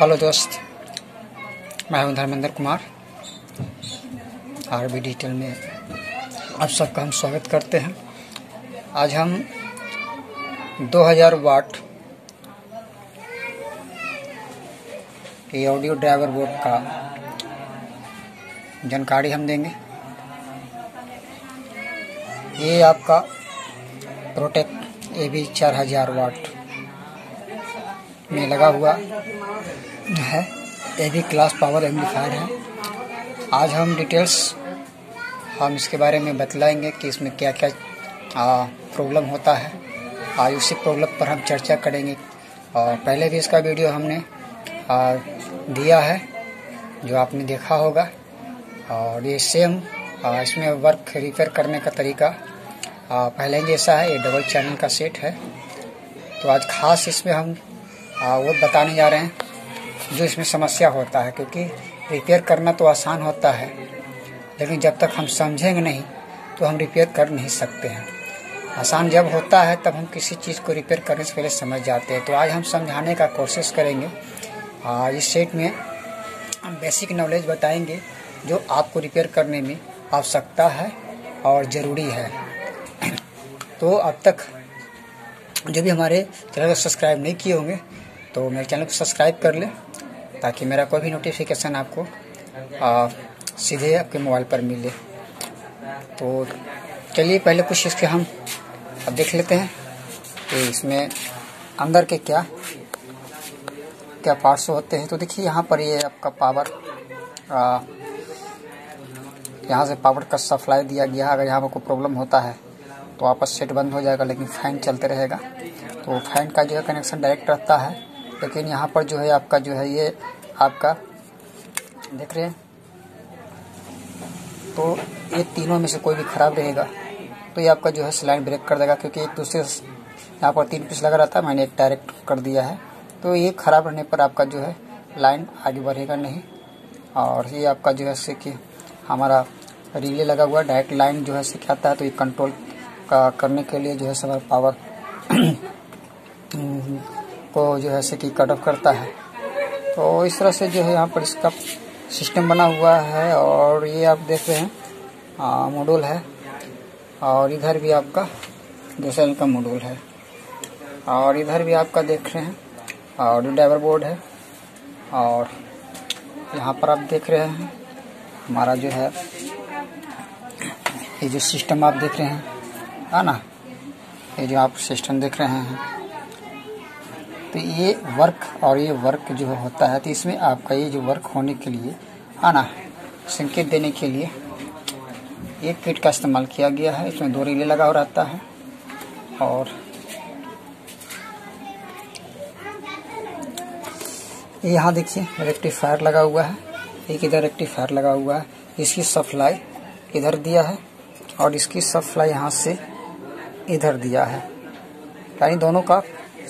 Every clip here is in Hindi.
हेलो दोस्त, मैं हूं धर्मेंद्र कुमार। आरबी डिजिटल में आप सबका हम स्वागत करते हैं। आज हम 2000 वाट ये ऑडियो ड्राइवर बोर्ड का जानकारी हम देंगे। ये आपका प्रोटेक्ट एबी 4000 वाट में लगा हुआ है, एबी क्लास पावर एम्पलीफायर है। आज हम इसके बारे में बतलाएंगे कि इसमें क्या क्या प्रॉब्लम होता है। आज उसी प्रॉब्लम पर हम चर्चा करेंगे। और पहले भी इसका वीडियो हमने दिया है जो आपने देखा होगा। और ये सेम इसमें वर्क रिपेयर करने का तरीका पहले जैसा है। ये डबल चैनल का सेट है। तो आज खास इसमें हम वो बताने जा रहे हैं जो इसमें समस्या होता है, क्योंकि रिपेयर करना तो आसान होता है, लेकिन जब तक हम समझेंगे नहीं तो हम रिपेयर कर नहीं सकते हैं। आसान जब होता है तब हम किसी चीज़ को रिपेयर करने से पहले समझ जाते हैं। तो आज हम समझाने का कोशिश करेंगे। इस सेट में हम बेसिक नॉलेज बताएंगे जो आपको रिपेयर करने में आवश्यकता है और ज़रूरी है। तो अब तक जो भी हमारे चैनल को सब्सक्राइब नहीं किए होंगे तो मेरे चैनल को सब्सक्राइब कर लें, ताकि मेरा कोई भी नोटिफिकेशन आपको सीधे आपके मोबाइल पर मिले। तो चलिए पहले कुछ इसके हम अब देख लेते हैं कि इसमें अंदर के क्या क्या पार्ट्स होते हैं। तो देखिए यहाँ पर ये आपका पावर, यहाँ से पावर का सप्लाई दिया गया है। अगर यहाँ पर कोई प्रॉब्लम होता है तो आपस सेट बंद हो जाएगा, लेकिन फ़ैन चलते रहेगा। तो फैन का जो है कनेक्शन डायरेक्ट रहता है, लेकिन यहाँ पर जो है आपका ये आपका देख रहे हैं। तो ये तीनों में से कोई भी ख़राब रहेगा तो ये आपका जो है स्लाइन ब्रेक कर देगा, क्योंकि एक दूसरे यहाँ पर 3 पीस लगा रहता है, मैंने एक डायरेक्ट कर दिया है। तो ये ख़राब रहने पर आपका जो है लाइन आगे बढ़ेगा नहीं। और ये आपका जो है से कि हमारा रिले लगा हुआ डायरेक्ट लाइन जो है सिखाता है। तो ये कंट्रोल का करने के लिए जो है सब पावर को जो है से कि कट ऑफ करता है। तो इस तरह से जो है यहाँ पर इसका सिस्टम बना हुआ है। और ये आप देख रहे हैं मॉड्यूल है, और इधर भी आपका दूसरे का मॉड्यूल है, और इधर भी आपका देख रहे हैं ऑडियो ड्राइवर बोर्ड है। और यहाँ पर आप देख रहे हैं हमारा जो है ये जो सिस्टम आप देख रहे हैं है ना, ये जो आप सिस्टम देख रहे हैं। तो ये वर्क और ये वर्क जो होता है, तो इसमें आपका ये जो वर्क होने के लिए है ना, संकेत देने के लिए एक किट का इस्तेमाल किया गया है। इसमें 2 रिले लगा हो रहता है, और यहाँ देखिए रिक्टिफायर लगा हुआ है। एक इधर रिक्टिफायर लगा हुआ है, इसकी सप्लाई इधर दिया है और इसकी सप्लाई यहाँ से इधर दिया है, यानी दोनों का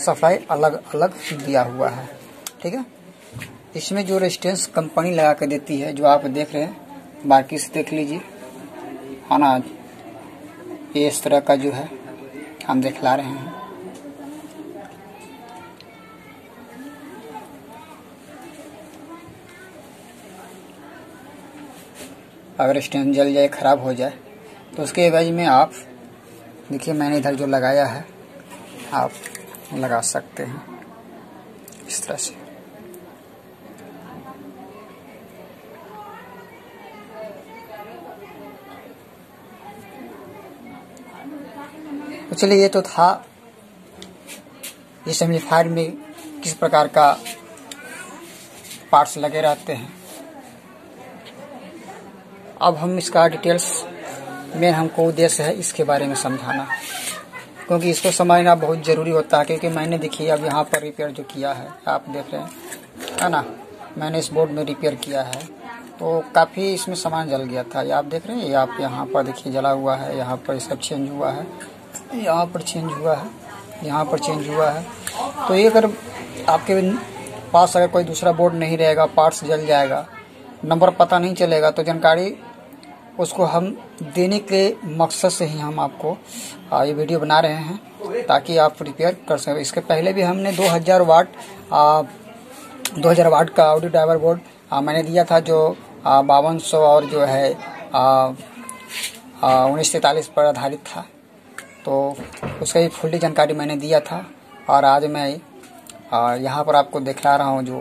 सप्लाई अलग अलग दिया हुआ है। ठीक है, इसमें जो रेजिस्टेंस कंपनी लगा के देती है जो आप देख रहे हैं, बाकी से देख लीजिए है ना। ये इस तरह का जो है हम दिखला रहे हैं। अगर रेजिस्टेंस जल जाए, खराब हो जाए, तो उसके एवज में आप देखिए मैंने इधर जो लगाया है आप लगा सकते हैं इस तरह से। तो चलिए ये तो था इस एम्पलीफायर में किस प्रकार का पार्ट्स लगे रहते हैं। अब हम इसका डिटेल्स में हमको उद्देश्य है इसके बारे में समझाना, क्योंकि इसको समझना बहुत ज़रूरी होता है। क्योंकि मैंने देखिए अब यहाँ पर रिपेयर जो किया है आप देख रहे हैं है ना, मैंने इस बोर्ड में रिपेयर किया है। तो काफ़ी इसमें सामान जल गया था, ये आप देख रहे हैं। ये आप यहाँ पर देखिए जला हुआ है, यहाँ पर इसका चेंज हुआ है, यहाँ पर चेंज हुआ है, यहाँ पर चेंज हुआ है। तो ये अगर आपके पास अगर कोई दूसरा बोर्ड नहीं रहेगा, पार्ट्स जल जाएगा, नंबर पता नहीं चलेगा, तो जानकारी उसको हम देने के मकसद से ही हम आपको ये वीडियो बना रहे हैं, ताकि आप रिपेयर कर सकें। इसके पहले भी हमने 2000 वाट 2000 वाट का ऑडियो ड्राइवर बोर्ड मैंने दिया था जो 5200 और जो है 1943 पर आधारित था, तो उसका ही फुल्ली जानकारी मैंने दिया था। और आज मैं यहाँ पर आपको दिखला रहा हूँ जो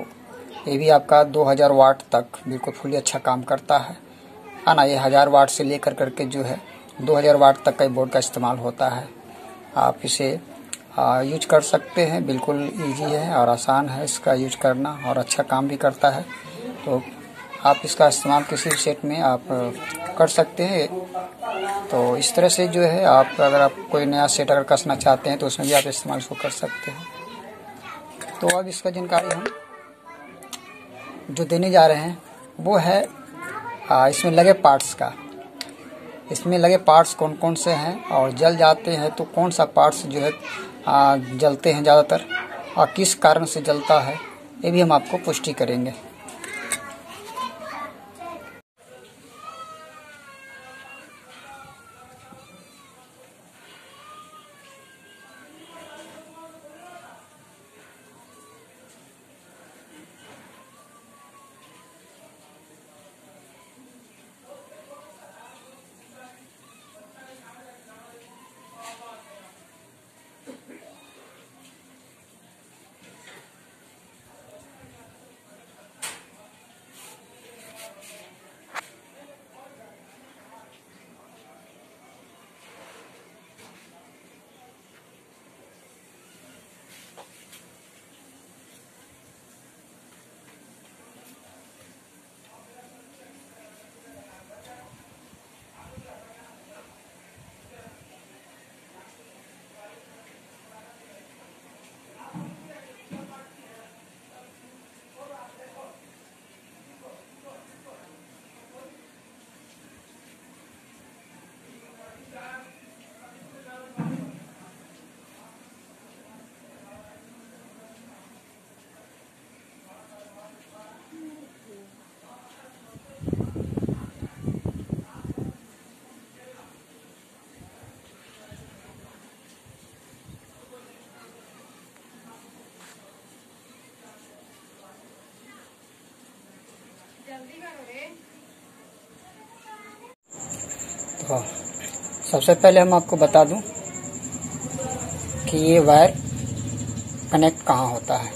ये भी आपका 2000 वाट तक बिल्कुल फुल्ली अच्छा काम करता है ना। ये 1000 वाट से लेकर करके जो है 2000 वाट तक का बोर्ड का इस्तेमाल होता है। आप इसे यूज कर सकते हैं, बिल्कुल इजी है और आसान है इसका यूज करना और अच्छा काम भी करता है। तो आप इसका इस्तेमाल किसी भी सेट में आप कर सकते हैं। तो इस तरह से जो है आप अगर आप कोई नया सेट अगर कसना चाहते हैं तो उसमें भी आप इस्तेमाल इसको कर सकते हैं। तो अब इसका जानकारी हम जो देने जा रहे हैं वो है इसमें लगे पार्ट्स का, इसमें लगे पार्ट्स कौन कौन से हैं और जल जाते हैं तो कौन सा पार्ट्स जो है जलते हैं ज़्यादातर और किस कारण से जलता है, ये भी हम आपको पुष्टि करेंगे। तो सबसे पहले हम आपको बता दूं कि ये वायर कनेक्ट कहाँ होता है।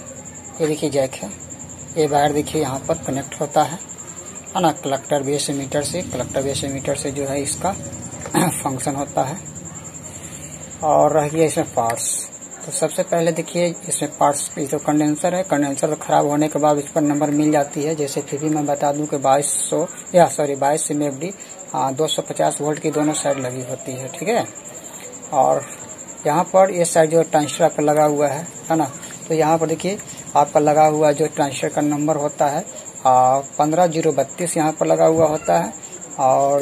ये देखिए जैक है, ये वायर देखिए यहाँ पर कनेक्ट होता है ना। कलेक्टर बेस मीटर से जो है इसका फंक्शन होता है। और रह गया इसमें पार्ट्स, तो सबसे पहले देखिए इसमें पार्ट्स जो कंडेंसर है, कंडेंसर खराब होने के बाद इस पर नंबर मिल जाती है। जैसे फिर भी मैं बता दूं कि 22 MFD 250 वोल्ट की दोनों साइड लगी होती है, ठीक है। और यहाँ पर ये साइड जो ट्रांजिस्टर आपका लगा हुआ है ना, तो यहाँ पर देखिए आपका लगा हुआ जो ट्रांजिस्टर का नंबर होता है 15032 यहाँ पर लगा हुआ होता है। और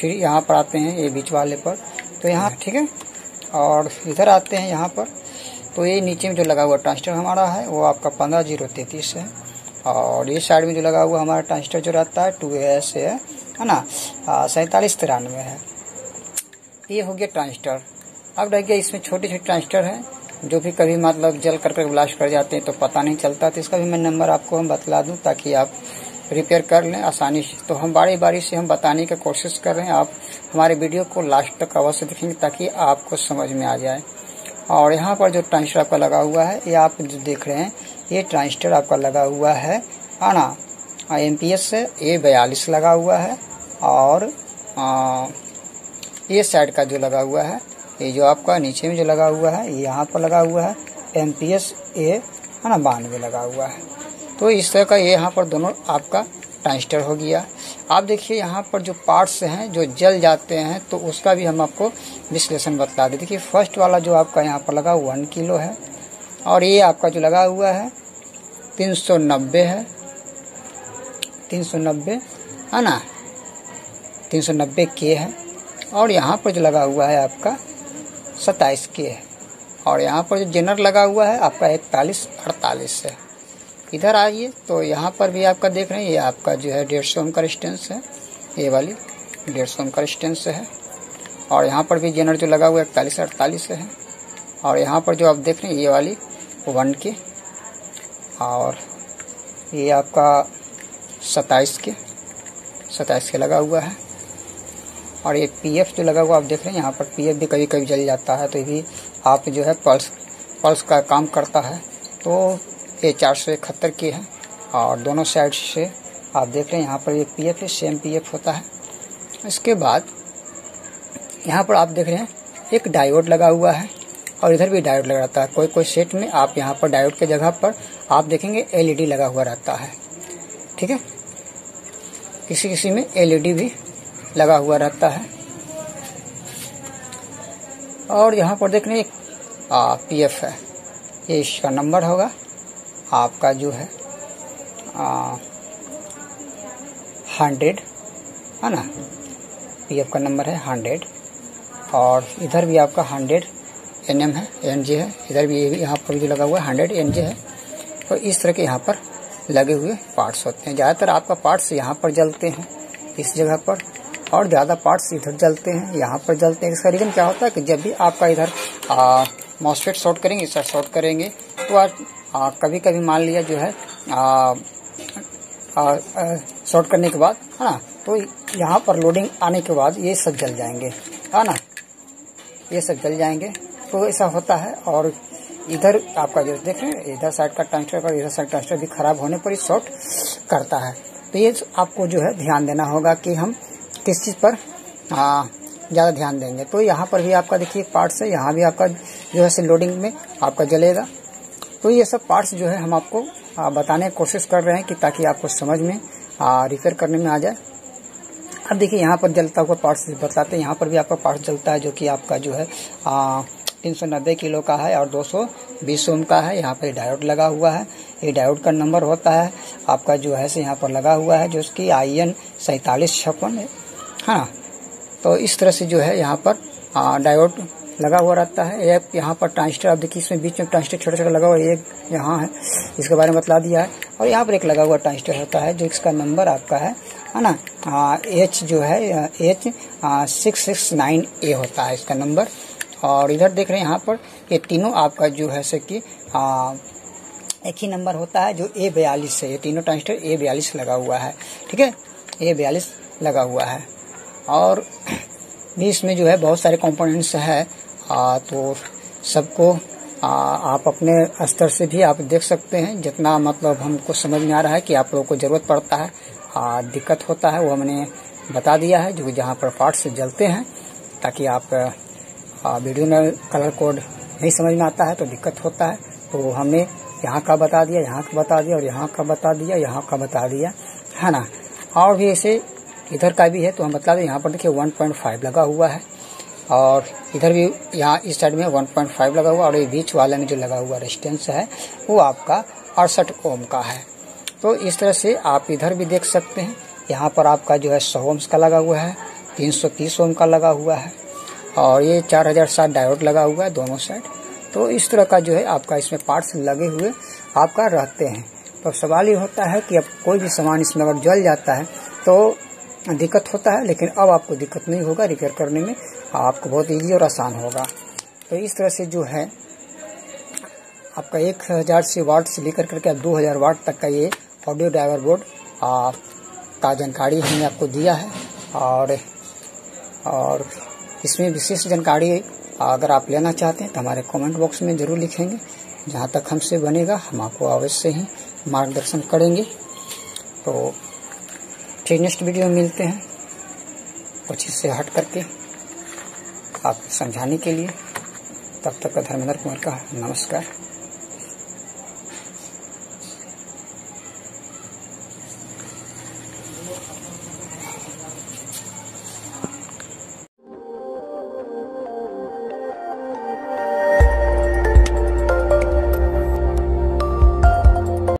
फिर यहाँ पर आते हैं ये बीच वाले पर, तो यहाँ ठीक है। और इधर आते हैं यहाँ पर, तो ये नीचे में जो लगा हुआ ट्रांजिस्टर हमारा है वो आपका 15033 है। और ये साइड में जो लगा हुआ हमारा ट्रांजिस्टर जो रहता है 2S है ना, 4793 है। ये हो गया ट्रांजिस्टर। अब रह गया इसमें छोटे छोटे ट्रांजिस्टर हैं जो भी कभी मतलब जल कर ब्लास्ट कर जाते हैं तो पता नहीं चलता, तो इसका भी मैं नंबर आपको हम बतला दूं ताकि आप रिपेयर कर लें आसानी से। तो हम बारी बारी से हम बताने की कोशिश कर रहे हैं, आप हमारे वीडियो को लास्ट तक अवश्य देखेंगे ताकि आपको समझ में आ जाए। और यहाँ पर जो ट्रांजिस्टर आपका लगा हुआ है, ये आप जो देख रहे हैं ये ट्रांजिस्टर आपका लगा हुआ है ना, MPS ए 42 लगा हुआ है। और ये साइड का जो लगा हुआ है, ये जो आपका नीचे में जो लगा हुआ है, ये यहाँ पर लगा हुआ है MPS A है ना 92 लगा हुआ है। तो इस तरह का ये यहाँ पर दोनों आपका ट्रांजिस्टर हो गया। आप देखिए यहाँ पर जो पार्ट्स हैं जो जल जाते हैं तो उसका भी हम आपको विश्लेषण बता दें। देखिए फर्स्ट वाला जो आपका यहाँ पर लगा 1 किलो है, और ये आपका जो लगा हुआ है 390 है, 390 है ना, 390K है। और यहाँ पर जो लगा हुआ है आपका 27K है। और यहाँ पर जो जनर लगा हुआ है आपका 4148 है। इधर आइए तो यहाँ पर भी आपका देख रहे हैं ये आपका जो है 150 ओम का रेजिस्टेंस है, ये वाली 150 ओम का रेजिस्टेंस है। और यहाँ पर भी जनर जो लगा हुआ है 4148 है। और यहाँ पर जो आप देख रहे हैं ये वाली 1K, और ये आपका 27 के लगा हुआ है। और ये पीएफ जो लगा हुआ आप देख रहे हैं, यहाँ पर पीएफ भी कभी कभी जल जाता है, तो ये भी आप जो है पल्स का काम करता है। तो ये 471 की है और दोनों साइड से आप देख रहे हैं यहाँ पर ये पीएफ है, सेम पीएफ होता है। इसके बाद यहाँ पर आप देख रहे हैं एक डायोड लगा हुआ है और इधर भी डायोड लगा रहता है। कोई कोई सेट में आप यहाँ पर डायोड के जगह पर आप देखेंगे एलईडी लगा हुआ रहता है, ठीक है, किसी किसी में एलईडी भी लगा हुआ रहता है। और यहाँ पर देख रहे हैं एक पीएफ है, ये इसका नंबर होगा आपका जो है 100 है ना, पीएफ का नंबर है 100। और इधर भी आपका 100 एनएम है, एनजे है, इधर भी यहाँ पर जो लगा हुआ है 100 एनजे है। तो इस तरह के यहाँ पर लगे हुए पार्ट्स होते हैं। ज़्यादातर आपका पार्ट्स यहाँ पर जलते हैं इस जगह पर, और ज़्यादा पार्ट्स इधर जलते हैं, यहाँ पर जलते हैं। इसका रीज़न क्या होता है कि जब भी आपका इधर मॉस्फेट शॉर्ट करेंगे, इस शॉर्ट करेंगे तो आज कभी कभी मान लिया जो है शॉर्ट करने के बाद है ना, तो यहाँ पर लोडिंग आने के बाद ये सब जल जाएंगे, है ना, ये सब जल जाएंगे। तो ऐसा होता है। और इधर आपका जो देख रहे हैं इधर साइड का ट्रांजिस्टर और इधर साइड ट्रांजिस्टर भी खराब होने पर ये शॉर्ट करता है। तो ये आपको जो है ध्यान देना होगा कि हम किस चीज़ पर ज़्यादा ध्यान देंगे। तो यहाँ पर भी आपका देखिए पार्ट्स है, यहाँ भी आपका जो है लोडिंग में आपका जलेगा। तो ये सब पार्ट्स जो है हम आपको बताने की कोशिश कर रहे हैं कि ताकि आपको समझ में रिपेयर करने में आ जाए। अब देखिए यहाँ पर जलता हुआ पार्ट्स बताते हैं। यहाँ पर भी आपका पार्ट्स जलता है जो कि आपका जो है 390 किलो का है और 220 ओम का है। यहाँ पर डायोड लगा हुआ है, ये डायोड का नंबर होता है आपका जो है से यहाँ पर लगा हुआ है जो उसकी IN 4756 है, हाँ। तो इस तरह से जो है यहाँ पर डायोड लगा हुआ रहता है। एक यहाँ पर ट्रांजिस्टर आप देखिए, इसमें बीच में ट्रांजिस्टर छोटा छोटा लगा हुआ है, एक यहाँ है, इसके बारे में बतला दिया है। और यहाँ पर एक लगा हुआ ट्रांजिस्टर होता है जो इसका नंबर आपका है ना, एच जो है H 669A होता है इसका नंबर। और इधर देख रहे हैं यहाँ पर ये तीनों आपका जो है से कि एक ही नंबर होता है जो A42 है। ये तीनों ट्रांजिस्टर A42 लगा हुआ है, ठीक है, A42 लगा हुआ है। और भी इसमें जो है बहुत सारे कंपोनेंट्स है, तो सबको आप अपने स्तर से भी आप देख सकते हैं। जितना मतलब हमको समझ में आ रहा है कि आप लोगों को ज़रूरत पड़ता है, दिक्कत होता है, वो हमने बता दिया है जो जहाँ पर पार्ट्स जलते हैं, ताकि आप वीडियो में कलर कोड नहीं समझ में आता है तो दिक्कत होता है। तो हमने यहाँ का बता दिया, यहाँ का बता दिया और यहाँ का बता दिया, यहाँ का बता दिया, है ना। और भी ऐसे इधर का भी है तो हम बता दें। यहाँ पर देखिए 1.5 लगा हुआ है और इधर भी यहाँ इस साइड में 1.5 लगा हुआ, और ये बीच वाले में जो लगा हुआ रेजिस्टेंस है वो आपका 68 ओम का है। तो इस तरह से आप इधर भी देख सकते हैं। यहाँ पर आपका जो है 100 ओम्स का लगा हुआ है, 330 ओम का लगा हुआ है, और ये 4007 डायोड लगा हुआ है दोनों साइड। तो इस तरह का जो है आपका इसमें पार्ट्स लगे हुए आपका रहते हैं। तो सवाल ये होता है कि अब कोई भी सामान इसमें अगर जल जाता है तो दिक्कत होता है, लेकिन अब आपको दिक्कत नहीं होगा, रिपेयर करने में आपको बहुत इजी और आसान होगा। तो इस तरह से जो है आपका 1000 वाट से लेकर करके अब 2000 वाट तक का ये ऑडियो ड्राइवर बोर्ड का जानकारी हमने आपको दिया है। और इसमें विशेष जानकारी अगर आप लेना चाहते हैं तो हमारे कमेंट बॉक्स में ज़रूर लिखेंगे। जहाँ तक हमसे बनेगा हम आपको अवश्य ही मार्गदर्शन करेंगे। तो फिर नेक्स्ट वीडियो में मिलते हैं कुछ इससे हट करके आपको समझाने के लिए। तब तक का धर्मेंद्र कुमार का नमस्कार।